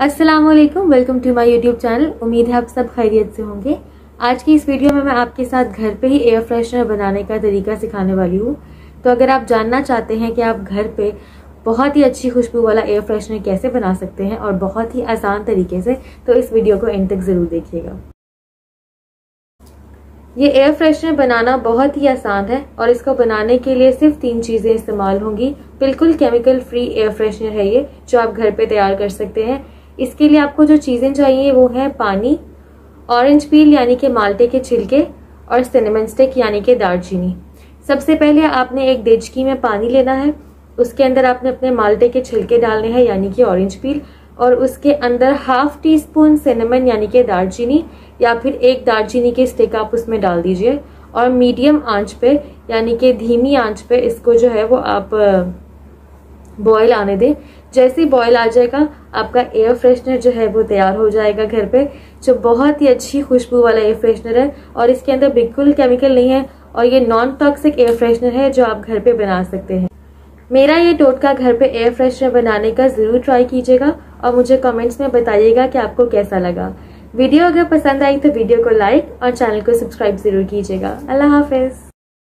अस्सलामुअलैकुम, welcome to my YouTube channel. उम्मीद है आप सब खैरियत से होंगे। आज की इस वीडियो में मैं आपके साथ घर पे ही एयर फ्रेशनर बनाने का तरीका सिखाने वाली हूँ। तो अगर आप जानना चाहते हैं कि आप घर पे बहुत ही अच्छी खुशबू वाला एयर फ्रेशनर कैसे बना सकते हैं और बहुत ही आसान तरीके से, तो इस वीडियो को एंड तक ज़रूर देखिएगा। ये एयर फ्रेशनर बनाना बहुत ही आसान है और इसको बनाने के लिए सिर्फ 3 चीज़ें इस्तेमाल होंगी। बिल्कुल केमिकल फ्री एयर फ्रेशनर है ये, जो आप घर पे तैयार कर सकते हैं। इसके लिए आपको जो चीज़ें चाहिए वो है पानी, ऑरेंज पील यानी कि माल्टे के छिलके और सिनेमन स्टिक यानी कि दालचीनी। सबसे पहले आपने एक देचकी में पानी लेना है, उसके अंदर आपने अपने माल्टे के छिलके डालने हैं यानी कि ऑरेंज पील, और उसके अंदर 1/2 टीस्पून सिनेमन यानी कि दालचीनी या फिर एक दालचीनी के स्टिक आप उसमें डाल दीजिए और मीडियम आंच पे यानी कि धीमी आंच पे इसको जो है वो आप बॉयल आने दें। जैसे ही बॉयल आ जाएगा आपका एयर फ्रेशनर जो है वो तैयार हो जाएगा घर पे, जो बहुत ही अच्छी खुशबू वाला एयर फ्रेशनर है और इसके अंदर बिल्कुल केमिकल नहीं है और ये नॉन टॉक्सिक एयर फ्रेशनर है जो आप घर पे बना सकते हैं। मेरा ये टोटका घर पे एयर फ्रेशनर बनाने का ज़रूर ट्राई कीजिएगा और मुझे कमेंट्स में बताइएगा कि आपको कैसा लगा। वीडियो अगर पसंद आई तो वीडियो को लाइक और चैनल को सब्सक्राइब ज़रूर कीजिएगा। अल्लाह हाफिज़।